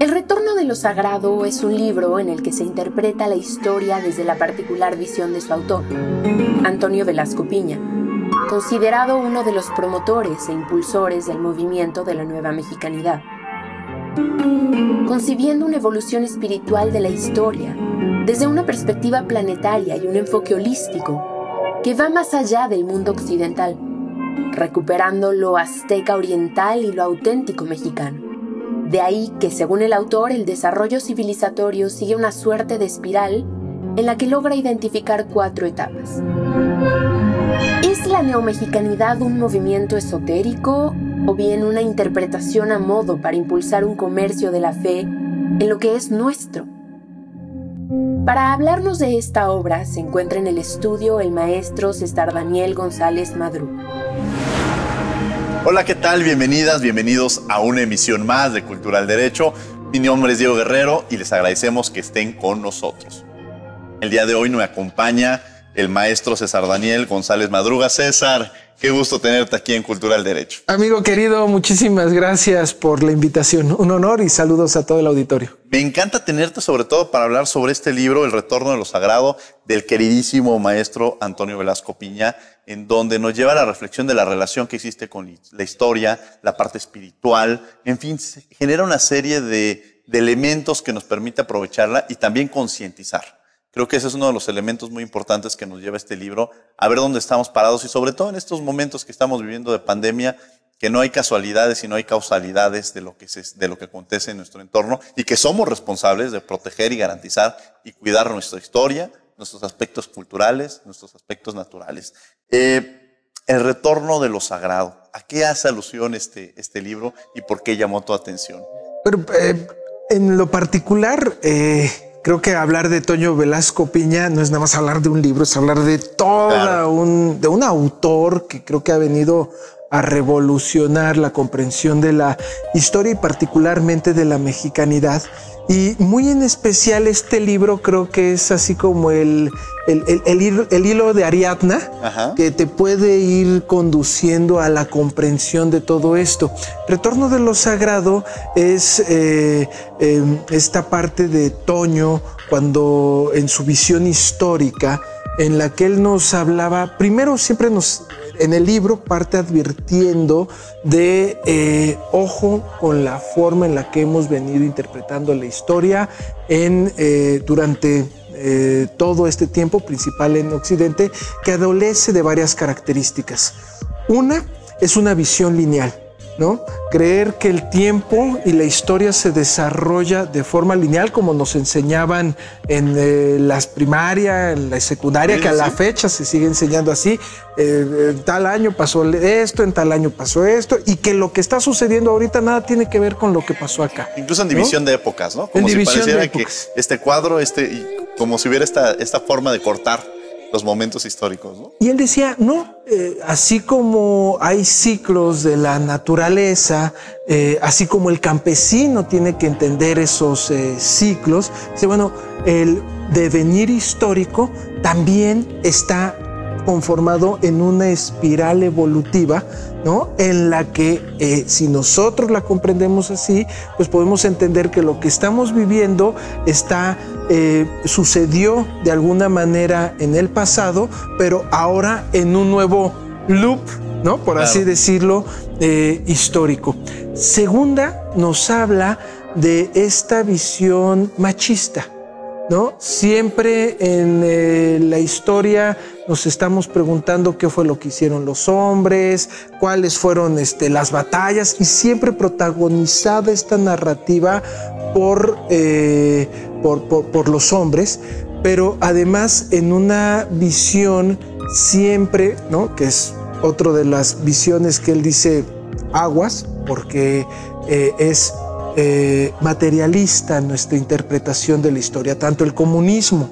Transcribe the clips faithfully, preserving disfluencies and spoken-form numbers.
El Retorno de lo Sagrado es un libro en el que se interpreta la historia desde la particular visión de su autor, Antonio Velasco Piña, considerado uno de los promotores e impulsores del movimiento de la Nueva Mexicanidad, concibiendo una evolución espiritual de la historia desde una perspectiva planetaria y un enfoque holístico que va más allá del mundo occidental, recuperando lo azteca oriental y lo auténtico mexicano. De ahí que, según el autor, el desarrollo civilizatorio sigue una suerte de espiral en la que logra identificar cuatro etapas. ¿Es la neomexicanidad un movimiento esotérico o bien una interpretación a modo para impulsar un comercio de la fe en lo que es nuestro? Para hablarnos de esta obra se encuentra en el estudio el maestro César Daniel González Madruga. Hola, ¿qué tal? Bienvenidas, bienvenidos a una emisión más de Cultura al Derecho. Mi nombre es Diego Guerrero y les agradecemos que estén con nosotros. El día de hoy me acompaña el maestro César Daniel González Madruga. César, qué gusto tenerte aquí en Cultura al Derecho. Amigo querido, muchísimas gracias por la invitación. Un honor y saludos a todo el auditorio. Me encanta tenerte sobre todo para hablar sobre este libro, El Retorno de lo Sagrado, del queridísimo maestro Antonio Velasco Piña, en donde nos lleva a la reflexión de la relación que existe con la historia, la parte espiritual, en fin, genera una serie de, de elementos que nos permite aprovecharla y también concientizar. Creo que ese es uno de los elementos muy importantes que nos lleva este libro, a ver dónde estamos parados y sobre todo en estos momentos que estamos viviendo de pandemia, que no hay casualidades y no hay causalidades de lo que se, de lo que acontece en nuestro entorno y que somos responsables de proteger y garantizar y cuidar nuestra historia, nuestros aspectos culturales, nuestros aspectos naturales. Eh, el retorno de lo sagrado. ¿A qué hace alusión este, este libro y por qué llamó tu atención? Pero, eh, en lo particular, eh, creo que hablar de Toño Velasco Piña no es nada más hablar de un libro, es hablar de todo claro. un, de un autor que creo que ha venido a revolucionar la comprensión de la historia y particularmente de la mexicanidad. Y muy en especial este libro creo que es así como el, el, el, el, el hilo de Ariadna. Ajá. Que te puede ir conduciendo a la comprensión de todo esto. Retorno de lo Sagrado es eh, eh, esta parte de Toño cuando en su visión histórica en la que él nos hablaba, primero siempre nos... En el libro parte advirtiendo de eh, ojo con la forma en la que hemos venido interpretando la historia en, eh, durante eh, todo este tiempo, principal en Occidente, que adolece de varias características. Una es una visión lineal, ¿no? Creer que el tiempo y la historia se desarrolla de forma lineal, como nos enseñaban en eh, las primarias, en la secundaria, sí, que a sí. la fecha se sigue enseñando así. Eh, en tal año pasó esto, en tal año pasó esto, y que lo que está sucediendo ahorita nada tiene que ver con lo que pasó acá. Incluso en división, ¿no?, de épocas, ¿no? Como en si pareciera que este cuadro, este, y como si hubiera esta, esta forma de cortar los momentos históricos, ¿no? Y él decía, no, eh, así como hay ciclos de la naturaleza, eh, así como el campesino tiene que entender esos eh, ciclos, dice, bueno, el devenir histórico también está conformado en una espiral evolutiva, ¿no?, en la que eh, si nosotros la comprendemos así, pues podemos entender que lo que estamos viviendo está eh, sucedió de alguna manera en el pasado, pero ahora en un nuevo loop, ¿no?, por claro. así decirlo, eh, histórico. Segunda, nos habla de esta visión machista, ¿no? Siempre en eh, la historia nos estamos preguntando qué fue lo que hicieron los hombres, cuáles fueron este, las batallas, y siempre protagonizada esta narrativa por, eh, por, por, por los hombres, pero además en una visión siempre, ¿no?, que es otro de las visiones que él dice, aguas, porque eh, es eh, materialista nuestra interpretación de la historia. Tanto el comunismo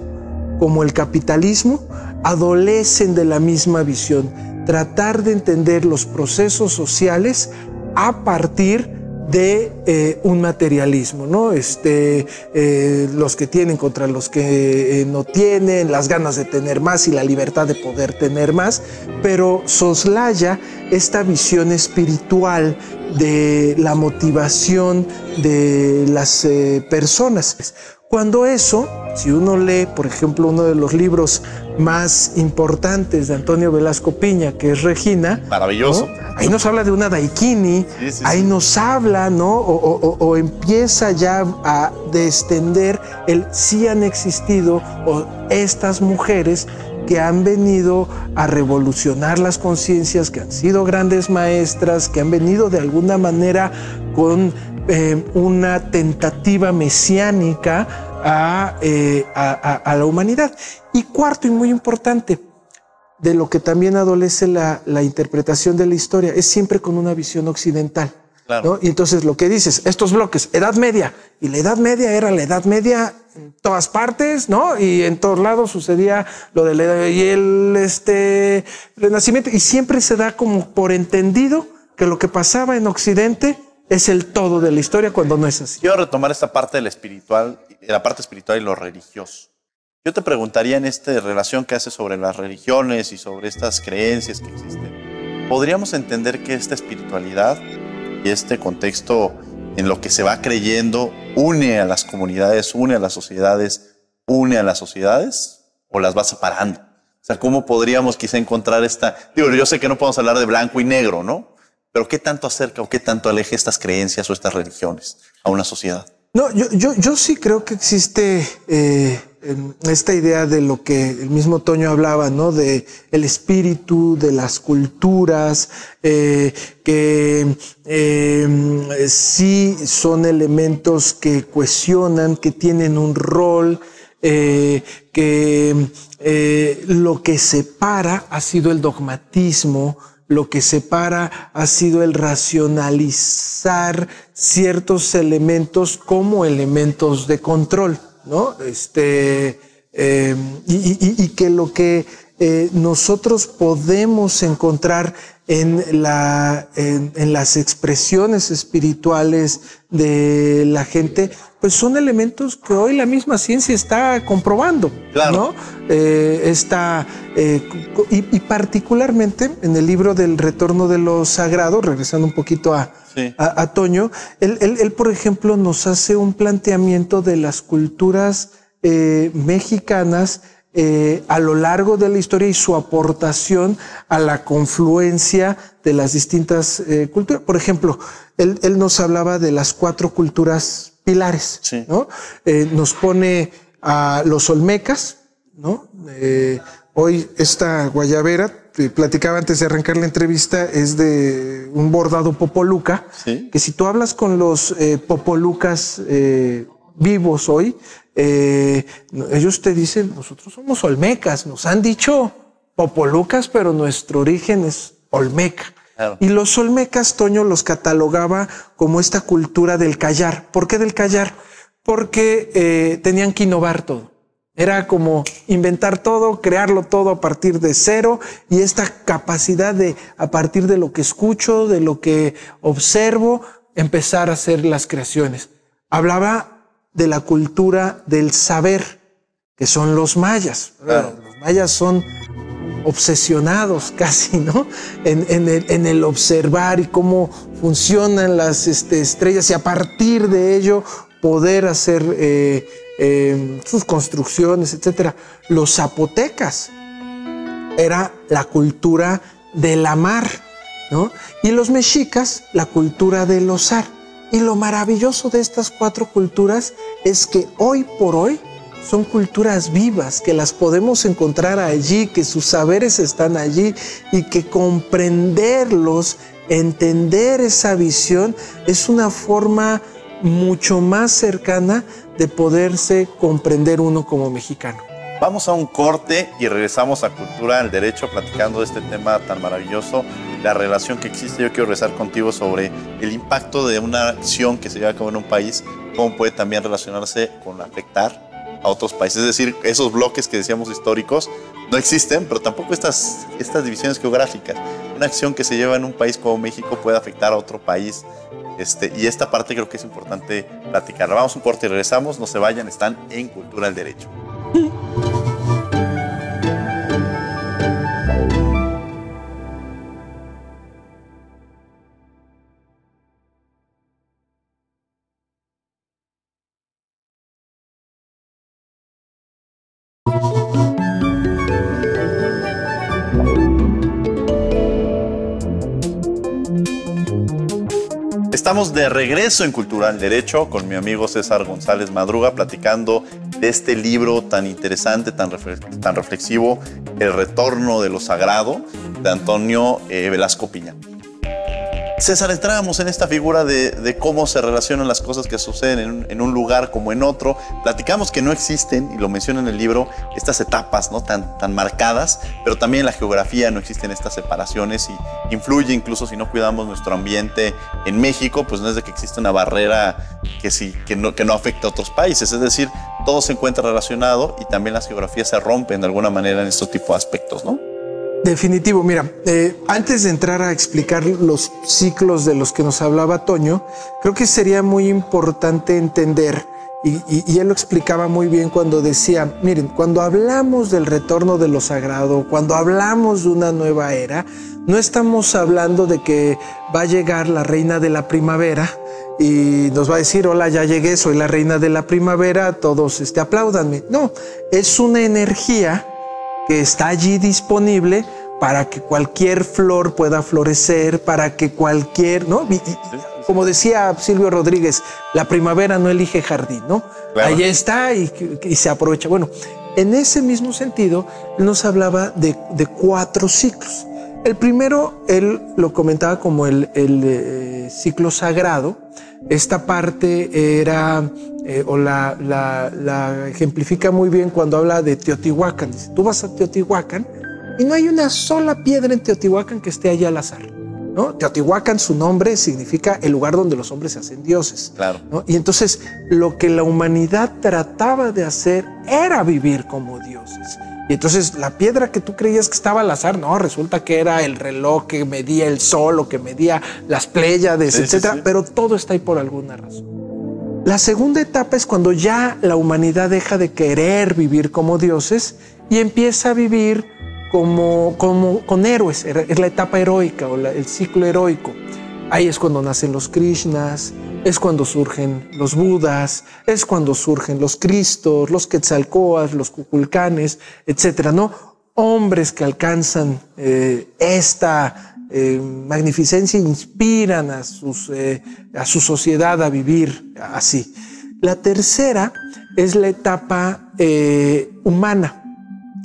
como el capitalismo adolecen de la misma visión, tratar de entender los procesos sociales a partir de eh, un materialismo, ¿no? Este, eh, los que tienen contra los que eh, no tienen, las ganas de tener más y la libertad de poder tener más, pero soslaya esta visión espiritual de la motivación de las eh, personas. Cuando eso, si uno lee, por ejemplo, uno de los libros más importantes de Antonio Velasco Piña, que es Regina. Maravilloso. ¿No? Ahí nos habla de una Daikini, sí, sí, ahí sí. nos habla, ¿no? O, o, o empieza ya a descender el si han existido o estas mujeres que han venido a revolucionar las conciencias, que han sido grandes maestras, que han venido de alguna manera con Eh, una tentativa mesiánica a, eh, a, a, a la humanidad. Y cuarto, y muy importante, de lo que también adolece la, la interpretación de la historia, es siempre con una visión occidental. Claro. ¿No? Y entonces lo que dices, estos bloques, Edad Media, y la Edad Media era la Edad Media en todas partes, ¿no? Y en todos lados sucedía lo de la edad, y el este, Renacimiento, y siempre se da como por entendido que lo que pasaba en Occidente es el todo de la historia, cuando no es así. Quiero retomar esta parte de la espiritual, la parte espiritual y lo religioso. Yo te preguntaría, en esta relación que haces sobre las religiones y sobre estas creencias que existen, ¿podríamos entender que esta espiritualidad y este contexto en lo que se va creyendo une a las comunidades, une a las sociedades, une a las sociedades o las va separando? O sea, ¿cómo podríamos quizá encontrar esta? Digo, yo sé que no podemos hablar de blanco y negro, ¿no? Pero ¿qué tanto acerca o qué tanto aleja estas creencias o estas religiones a una sociedad? No, yo, yo, yo sí creo que existe eh, esta idea de lo que el mismo Toño hablaba, ¿no? De el espíritu, de las culturas, eh, que eh, sí son elementos que cuestionan, que tienen un rol, eh, que eh, lo que separa ha sido el dogmatismo. Lo que separa ha sido el racionalizar ciertos elementos como elementos de control, ¿no? Este, eh, y, y, y que lo que eh, nosotros podemos encontrar en, la, en, en las expresiones espirituales de la gente, pues son elementos que hoy la misma ciencia está comprobando. Claro. ¿No? Eh, está, eh, y, y particularmente en el libro del Retorno de lo Sagrado, regresando un poquito a, sí. a, a Toño, él, él, él, por ejemplo, nos hace un planteamiento de las culturas eh, mexicanas eh, a lo largo de la historia y su aportación a la confluencia de las distintas eh, culturas. Por ejemplo, él, él nos hablaba de las cuatro culturas pilares, sí. ¿No? Eh, nos pone a los Olmecas, ¿no? Eh, hoy esta guayabera, te platicaba antes de arrancar la entrevista, es de un bordado popoluca, ¿sí? Que si tú hablas con los eh, popolucas eh, vivos hoy, eh, ellos te dicen, nosotros somos Olmecas, nos han dicho popolucas, pero nuestro origen es Olmeca. Claro. Y los Olmecas, Toño los catalogaba como esta cultura del callar. ¿Por qué del callar? Porque eh, tenían que innovar todo. Era como inventar todo, crearlo todo a partir de cero, y esta capacidad de, a partir de lo que escucho, de lo que observo, empezar a hacer las creaciones. Hablaba de la cultura del saber, que son los mayas. Claro. Los mayas son obsesionados casi, ¿no? En, en, el, en el observar y cómo funcionan las este, estrellas, y a partir de ello poder hacer eh, eh, sus construcciones, etcétera. Los zapotecas era la cultura de la mar, ¿no? Y los mexicas, la cultura del ozar. Y lo maravilloso de estas cuatro culturas es que hoy por hoy son culturas vivas, que las podemos encontrar allí, que sus saberes están allí, y que comprenderlos, entender esa visión, es una forma mucho más cercana de poderse comprender uno como mexicano. Vamos a un corte y regresamos a Cultura al Derecho platicando de este tema tan maravilloso, la relación que existe. Yo quiero rezar contigo sobre el impacto de una acción que se lleva a cabo en un país, cómo puede también relacionarse con afectar a otros países. Es decir, esos bloques que decíamos históricos no existen, pero tampoco estas, estas divisiones geográficas. Una acción que se lleva en un país como México puede afectar a otro país. Este, y esta parte creo que es importante platicarla. Vamos a un corte y regresamos. No se vayan, están en Cultura al Derecho. Estamos de regreso en Cultura al Derecho con mi amigo César González Madruga platicando de este libro tan interesante, tan, tan reflexivo, El Retorno de lo Sagrado, de Antonio eh, Velasco Piña. César, entrábamos en esta figura de, de cómo se relacionan las cosas que suceden en, en un lugar como en otro. Platicamos que no existen, y lo menciona en el libro, estas etapas, ¿no?, tan, tan marcadas, pero también en la geografía no existen estas separaciones y influye incluso si no cuidamos nuestro ambiente en México, pues no es de que existe una barrera que, sí, que, no, que no afecta a otros países. Es decir, todo se encuentra relacionado y también las geografías se rompen de alguna manera en estos tipos de aspectos, ¿no? Definitivo. Mira, eh, antes de entrar a explicar los ciclos de los que nos hablaba Toño, creo que sería muy importante entender, y, y, y él lo explicaba muy bien cuando decía, miren, cuando hablamos del retorno de lo sagrado, cuando hablamos de una nueva era, no estamos hablando de que va a llegar la reina de la primavera y nos va a decir, hola, ya llegué, soy la reina de la primavera, todos este, apláudanme. No, es una energía que está allí disponible para que cualquier flor pueda florecer, para que cualquier, ¿no? Y, y, como decía Silvio Rodríguez, la primavera no elige jardín, ¿no? Claro. Allí está y, y se aprovecha. Bueno, en ese mismo sentido, él nos hablaba de, de cuatro ciclos. El primero, él lo comentaba como el, el eh, ciclo sagrado. Esta parte era, eh, o la, la, la ejemplifica muy bien cuando habla de Teotihuacán. Dice, tú vas a Teotihuacán y no hay una sola piedra en Teotihuacán que esté allá al azar, ¿no? Teotihuacán, su nombre significa el lugar donde los hombres se hacen dioses. Claro. ¿No? Y entonces lo que la humanidad trataba de hacer era vivir como dioses. Y entonces la piedra que tú creías que estaba al azar, no, resulta que era el reloj que medía el sol o que medía las pléyades, sí, etcétera. Sí, sí. Pero todo está ahí por alguna razón. La segunda etapa es cuando ya la humanidad deja de querer vivir como dioses y empieza a vivir como, como, con héroes. Es la etapa heroica o la, el ciclo heroico. Ahí es cuando nacen los Krishnas, es cuando surgen los Budas, es cuando surgen los Cristos, los Quetzalcóatl, los Cuculcanes, etcétera, ¿no? Hombres que alcanzan eh, esta eh, magnificencia e inspiran a, sus, eh, a su sociedad a vivir así. La tercera es la etapa eh, humana.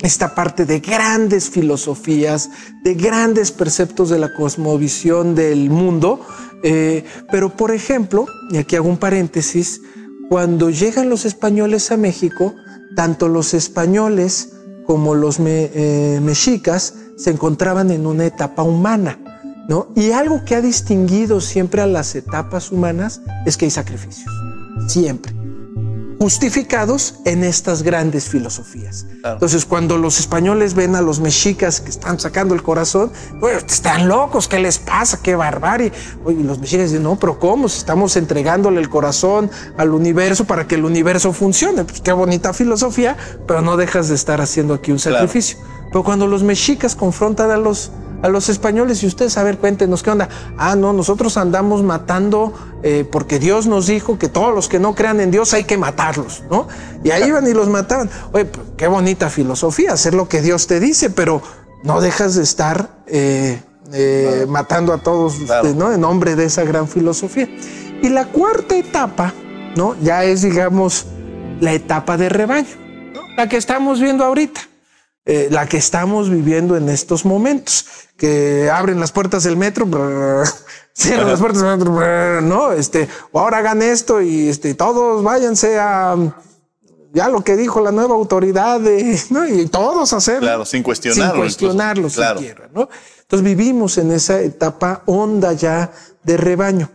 Esta parte de grandes filosofías, de grandes preceptos de la cosmovisión del mundo. Eh, pero, por ejemplo, y aquí hago un paréntesis, cuando llegan los españoles a México, tanto los españoles como los me, eh, mexicas se encontraban en una etapa humana, ¿no? Y algo que ha distinguido siempre a las etapas humanas es que hay sacrificios, siempre justificados en estas grandes filosofías. Claro. Entonces, cuando los españoles ven a los mexicas que están sacando el corazón, bueno, están locos, ¿qué les pasa? ¡Qué barbarie! Oye, y los mexicas dicen, no, pero ¿cómo? Si estamos entregándole el corazón al universo para que el universo funcione. Pues qué bonita filosofía, pero no dejas de estar haciendo aquí un sacrificio. Claro. Pero cuando los mexicas confrontan a los a los españoles, y ustedes, a ver, cuéntenos, ¿qué onda? Ah, no, nosotros andamos matando eh, porque Dios nos dijo que todos los que no crean en Dios hay que matarlos, ¿no? Y ahí iban y los mataban. Oye, pues, qué bonita filosofía, hacer lo que Dios te dice, pero no dejas de estar eh, eh, claro. matando a todos, claro. ¿no? En nombre de esa gran filosofía. Y la cuarta etapa, ¿no? Ya es, digamos, la etapa de rebaño, ¿no? La que estamos viendo ahorita. Eh, la que estamos viviendo en estos momentos, que abren las puertas del metro, brrr, cierran Ajá. las puertas del metro, brrr, no, este, o ahora hagan esto y este, todos váyanse a ya lo que dijo la nueva autoridad, de, ¿no? Y todos hacerlo. Claro, sin cuestionarlo. Sin cuestionarlo, incluso, claro. Siquiera, ¿no? Entonces vivimos en esa etapa honda ya de rebaño.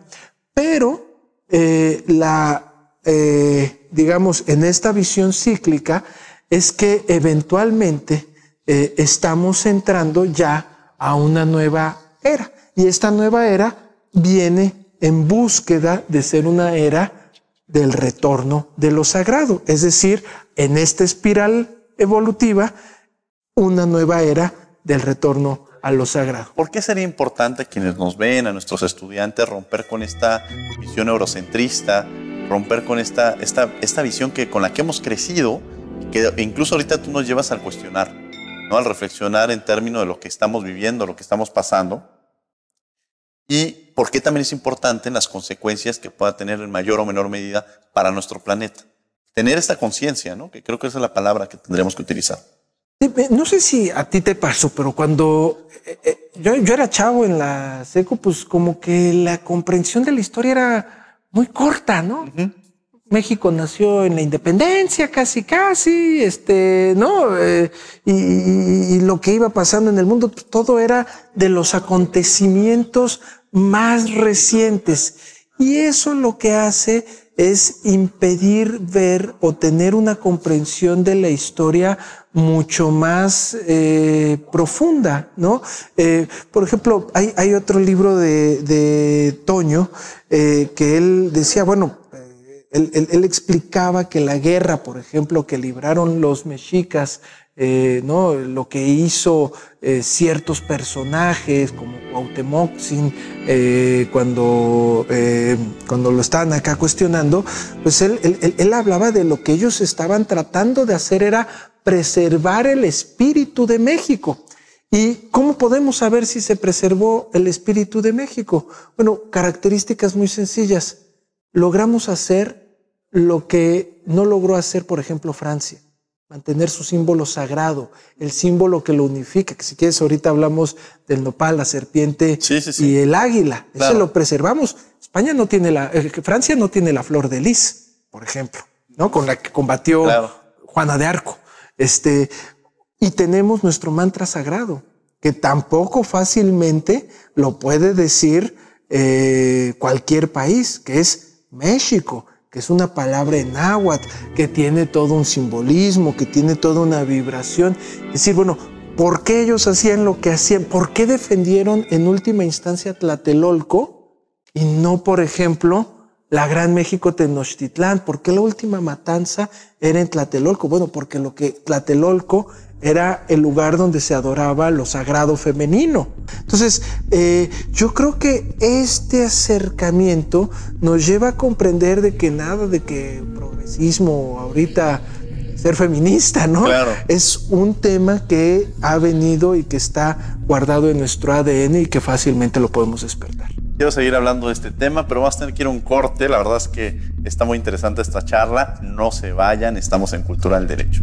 Pero, eh, la, eh, digamos, en esta visión cíclica es que eventualmente eh, estamos entrando ya a una nueva era. Y esta nueva era viene en búsqueda de ser una era del retorno de lo sagrado. Es decir, en esta espiral evolutiva, una nueva era del retorno a lo sagrado. ¿Por qué sería importante a quienes nos ven, a nuestros estudiantes, romper con esta visión eurocentrista, romper con esta, esta, esta visión que, con la que hemos crecido, que incluso ahorita tú nos llevas al cuestionar, ¿no? Al reflexionar en términos de lo que estamos viviendo, lo que estamos pasando? ¿Y por qué también es importante las consecuencias que pueda tener en mayor o menor medida para nuestro planeta? Tener esta conciencia, ¿no? Que creo que esa es la palabra que tendremos que utilizar. No sé si a ti te pasó, pero cuando eh, eh, yo, yo era chavo en la SECO, pues como que la comprensión de la historia era muy corta, ¿no? Uh-huh. México nació en la independencia, casi, casi, este, ¿no? Eh, y, y, y lo que iba pasando en el mundo, todo era de los acontecimientos más recientes. Y eso lo que hace es impedir ver o tener una comprensión de la historia mucho más eh, profunda, ¿no? Eh, por ejemplo, hay, hay otro libro de, de Toño eh, que él decía, bueno, Él, él, él explicaba que la guerra, por ejemplo, que libraron los mexicas, eh, ¿no? Lo que hizo eh, ciertos personajes como Cuauhtémoczin, eh, cuando, eh, cuando lo estaban acá cuestionando, pues él, él, él, él hablaba de lo que ellos estaban tratando de hacer era preservar el espíritu de México. ¿Y cómo podemos saber si se preservó el espíritu de México? Bueno, características muy sencillas. Logramos hacer lo que no logró hacer, por ejemplo, Francia, mantener su símbolo sagrado, el símbolo que lo unifica, que si quieres ahorita hablamos del nopal, la serpiente, sí, sí, sí. Y el águila, claro. Eso lo preservamos. España no tiene la, eh, Francia no tiene la flor de lis, por ejemplo, ¿no? Con la que combatió, claro, Juana de Arco. Este, y tenemos nuestro mantra sagrado, que tampoco fácilmente lo puede decir eh, cualquier país, que es México, que es una palabra en náhuatl, que tiene todo un simbolismo, que tiene toda una vibración. Es decir, bueno, ¿por qué ellos hacían lo que hacían? ¿Por qué defendieron en última instancia Tlatelolco y no, por ejemplo, la Gran México-Tenochtitlán? ¿Por qué la última matanza era en Tlatelolco? Bueno, porque lo que Tlatelolco era el lugar donde se adoraba lo sagrado femenino. Entonces, eh, yo creo que este acercamiento nos lleva a comprender de que nada de que progresismo ahorita, ser feminista, ¿no? Claro. Es un tema que ha venido y que está guardado en nuestro A D N y que fácilmente lo podemos despertar. Quiero seguir hablando de este tema, pero vamos a tener que ir a un corte. La verdad es que está muy interesante esta charla. No se vayan, estamos en Cultura al Derecho.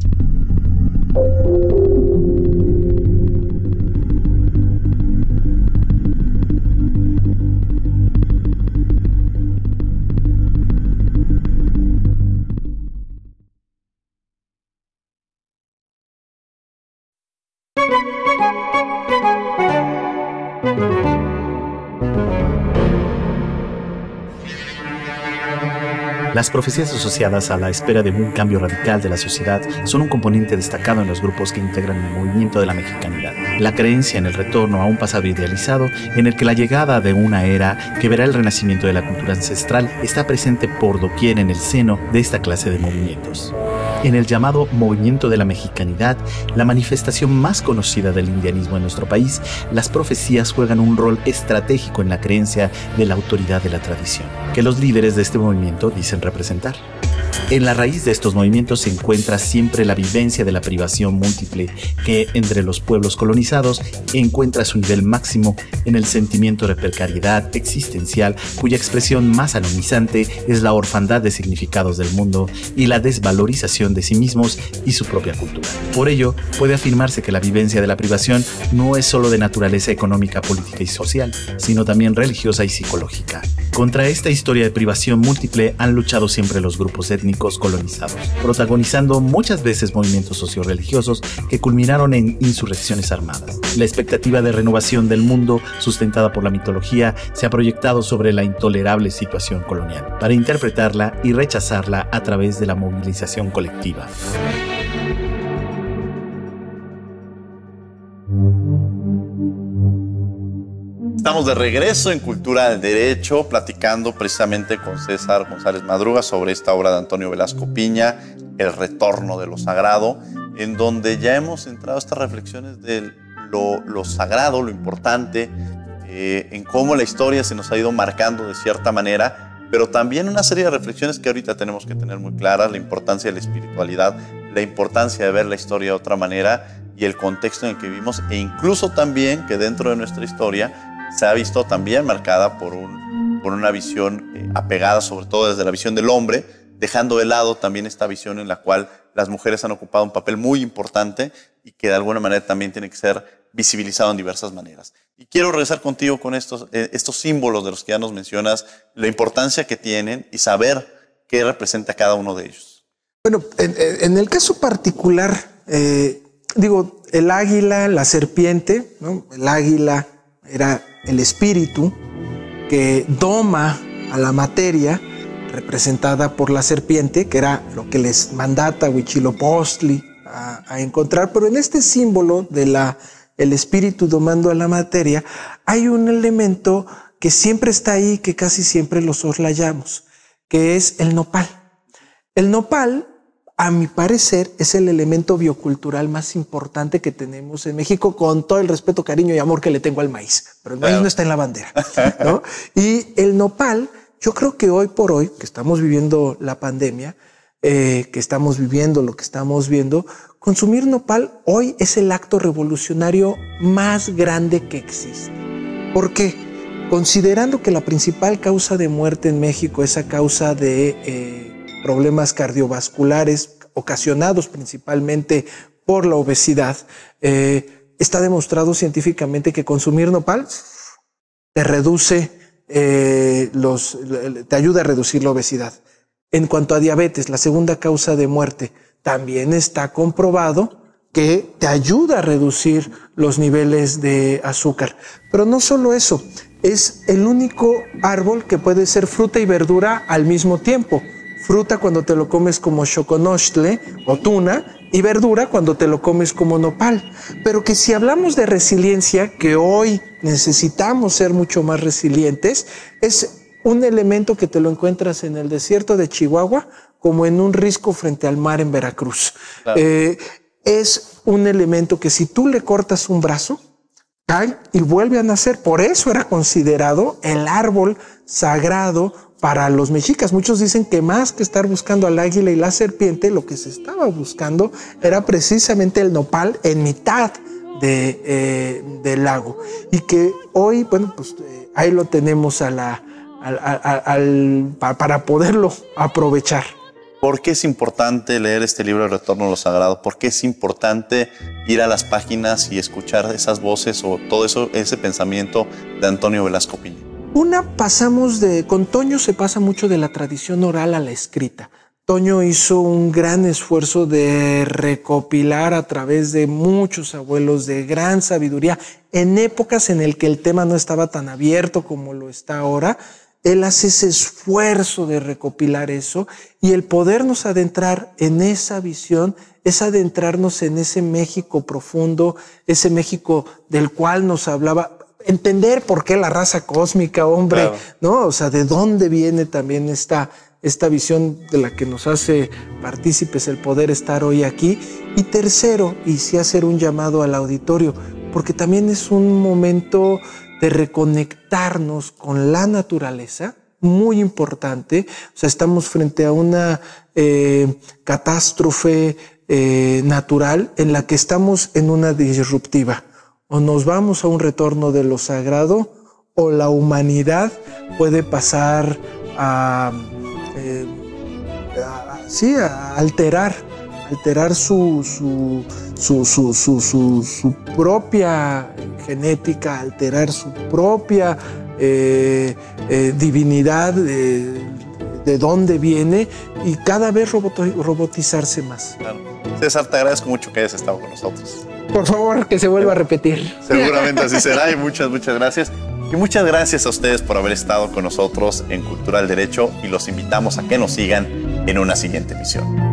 Las profecías asociadas a la espera de un cambio radical de la sociedad son un componente destacado en los grupos que integran el movimiento de la mexicanidad. La creencia en el retorno a un pasado idealizado, en el que la llegada de una era que verá el renacimiento de la cultura ancestral está presente por doquier en el seno de esta clase de movimientos. En el llamado Movimiento de la Mexicanidad, la manifestación más conocida del indianismo en nuestro país, las profecías juegan un rol estratégico en la creencia de la autoridad de la tradición, que los líderes de este movimiento dicen representar. En la raíz de estos movimientos se encuentra siempre la vivencia de la privación múltiple que, entre los pueblos colonizados, encuentra su nivel máximo en el sentimiento de precariedad existencial, cuya expresión más agonizante es la orfandad de significados del mundo y la desvalorización de sí mismos y su propia cultura. Por ello, puede afirmarse que la vivencia de la privación no es solo de naturaleza económica, política y social, sino también religiosa y psicológica. Contra esta historia de privación múltiple han luchado siempre los grupos étnicos colonizados, protagonizando muchas veces movimientos socioreligiosos que culminaron en insurrecciones armadas. La expectativa de renovación del mundo, sustentada por la mitología, se ha proyectado sobre la intolerable situación colonial, para interpretarla y rechazarla a través de la movilización colectiva. Estamos de regreso en Cultura al Derecho, platicando precisamente con César González Madruga sobre esta obra de Antonio Velasco Piña, El Retorno de lo Sagrado, en donde ya hemos entrado a estas reflexiones de lo, lo sagrado, lo importante, eh, en cómo la historia se nos ha ido marcando de cierta manera, pero también una serie de reflexiones que ahorita tenemos que tener muy claras, la importancia de la espiritualidad, la importancia de ver la historia de otra manera y el contexto en el que vivimos, e incluso también que dentro de nuestra historia se ha visto también marcada por, un, por una visión eh, apegada, sobre todo desde la visión del hombre, dejando de lado también esta visión en la cual las mujeres han ocupado un papel muy importante y que de alguna manera también tiene que ser visibilizado en diversas maneras. Y quiero regresar contigo con estos, eh, estos símbolos de los que ya nos mencionas, la importancia que tienen y saber qué representa cada uno de ellos. Bueno, en, en el caso particular, eh, digo, el águila, la serpiente, ¿no? El águila era el espíritu que doma a la materia, representada por la serpiente, que era lo que les mandata Huitzilopochtli a, a encontrar. Pero en este símbolo de la, el espíritu domando a la materia, hay un elemento que siempre está ahí, que casi siempre lo soslayamos, que es el nopal. El nopal, a mi parecer, es el elemento biocultural más importante que tenemos en México, con todo el respeto, cariño y amor que le tengo al maíz. Pero el maíz no está en la bandera, ¿no? Y el nopal, yo creo que hoy por hoy, que estamos viviendo la pandemia, eh, que estamos viviendo lo que estamos viendo, consumir nopal hoy es el acto revolucionario más grande que existe. ¿Por qué? Considerando que la principal causa de muerte en México es a causa de... Eh, problemas cardiovasculares ocasionados principalmente por la obesidad, eh, está demostrado científicamente que consumir nopal te reduce, eh, los, te ayuda a reducir la obesidad. En cuanto a diabetes, la segunda causa de muerte, también está comprobado que te ayuda a reducir los niveles de azúcar. Pero no solo eso, es el único árbol que puede ser fruta y verdura al mismo tiempo. Fruta cuando te lo comes como xoconostle o tuna, y verdura cuando te lo comes como nopal. Pero que si hablamos de resiliencia, que hoy necesitamos ser mucho más resilientes, es un elemento que te lo encuentras en el desierto de Chihuahua como en un risco frente al mar en Veracruz. Claro. Eh, es un elemento que si tú le cortas un brazo, cae y vuelve a nacer. Por eso era considerado el árbol sagrado para los mexicas. Muchos dicen que más que estar buscando al águila y la serpiente, lo que se estaba buscando era precisamente el nopal en mitad de, eh, del lago. Y que hoy, bueno, pues eh, ahí lo tenemos a la, al, al, al, pa, para poderlo aprovechar. ¿Por qué es importante leer este libro, El Retorno a lo Sagrado? ¿Por qué es importante ir a las páginas y escuchar esas voces o todo eso, ese pensamiento de Antonio Velasco Piña? Una, pasamos de... Con Toño se pasa mucho de la tradición oral a la escrita. Toño hizo un gran esfuerzo de recopilar a través de muchos abuelos de gran sabiduría, en épocas en el que el tema no estaba tan abierto como lo está ahora. Él hace ese esfuerzo de recopilar eso, y el podernos adentrar en esa visión es adentrarnos en ese México profundo, ese México del cual nos hablaba... Entender por qué la raza cósmica, hombre, claro, ¿no? O sea, de dónde viene también esta, esta visión de la que nos hace partícipes el poder estar hoy aquí. Y tercero, y sí hacer un llamado al auditorio, porque también es un momento de reconectarnos con la naturaleza, muy importante. O sea, estamos frente a una eh, catástrofe eh, natural en la que estamos en una disruptiva. O nos vamos a un retorno de lo sagrado, o la humanidad puede pasar a, eh, a, sí, a alterar, alterar su, su, su, su, su, su, su propia genética, alterar su propia eh, eh, divinidad, eh, de dónde viene, y cada vez robotizarse más. Claro. César, te agradezco mucho que hayas estado con nosotros. Por favor, que se vuelva a repetir. Seguramente así será, y muchas, muchas gracias. Y muchas gracias a ustedes por haber estado con nosotros en Cultura al Derecho, y los invitamos a que nos sigan en una siguiente emisión.